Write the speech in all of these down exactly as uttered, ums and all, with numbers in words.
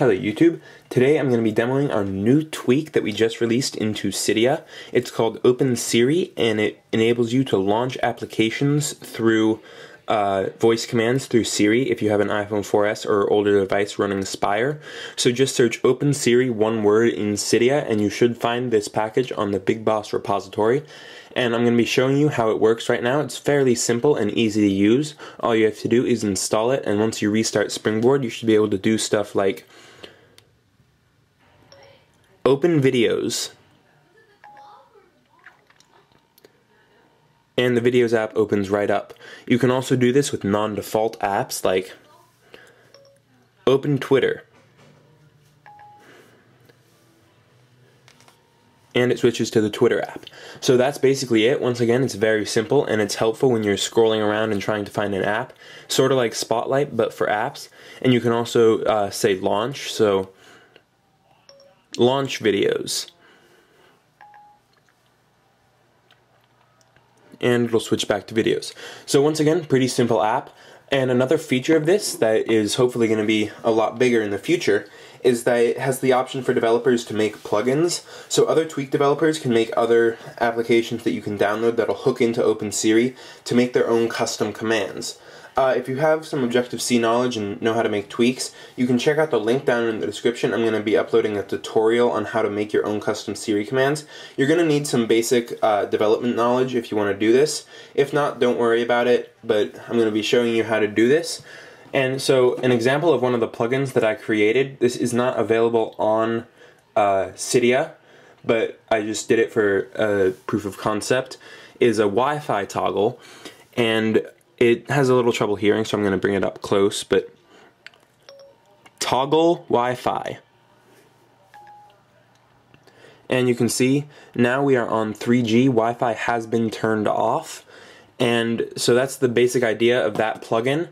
Hello YouTube. Today I'm going to be demoing our new tweak that we just released into Cydia. It's called OpenSiri, and it enables you to launch applications through uh, voice commands through Siri if you have an iPhone four S or older device running Spire. So just search OpenSiri one word in Cydia and you should find this package on the Big Boss repository. And I'm going to be showing you how it works right now. It's fairly simple and easy to use. All you have to do is install it, and once you restart Springboard you should be able to do stuff like open videos, and the videos app opens right up. You can also do this with non-default apps like open Twitter, and it switches to the Twitter app. So that's basically it. Once again, it's very simple and it's helpful when you're scrolling around and trying to find an app, sort of like Spotlight but for apps. And you can also uh, say launch, so launch videos, and it'll switch back to videos. So once again, pretty simple app. And another feature of this that is hopefully going to be a lot bigger in the future is that it has the option for developers to make plugins. So other tweak developers can make other applications that you can download that'll hook into OpenSiri to make their own custom commands. Uh, if you have some Objective-C knowledge and know how to make tweaks, you can check out the link down in the description. I'm going to be uploading a tutorial on how to make your own custom Siri commands. You're going to need some basic uh, development knowledge if you want to do this. If not, don't worry about it, but I'm going to be showing you how to do this. And so an example of one of the plugins that I created, this is not available on uh, Cydia, but I just did it for a proof of concept, is a Wi-Fi toggle. And it has a little trouble hearing, so I'm going to bring it up close, but toggle Wi-Fi. And you can see now we are on three G, Wi-Fi has been turned off, and so that's the basic idea of that plugin.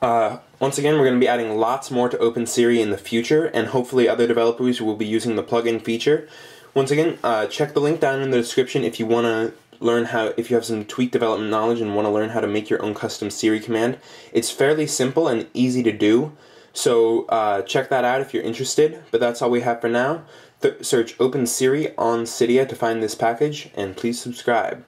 Uh, once again, we're going to be adding lots more to OpenSiri in the future, and hopefully other developers will be using the plugin feature. Once again, uh, check the link down in the description if you want to learn how, if you have some tweak development knowledge and want to learn how to make your own custom Siri command. It's fairly simple and easy to do, so uh, check that out if you're interested. But that's all we have for now. Th- search OpenSiri on Cydia to find this package, and please subscribe.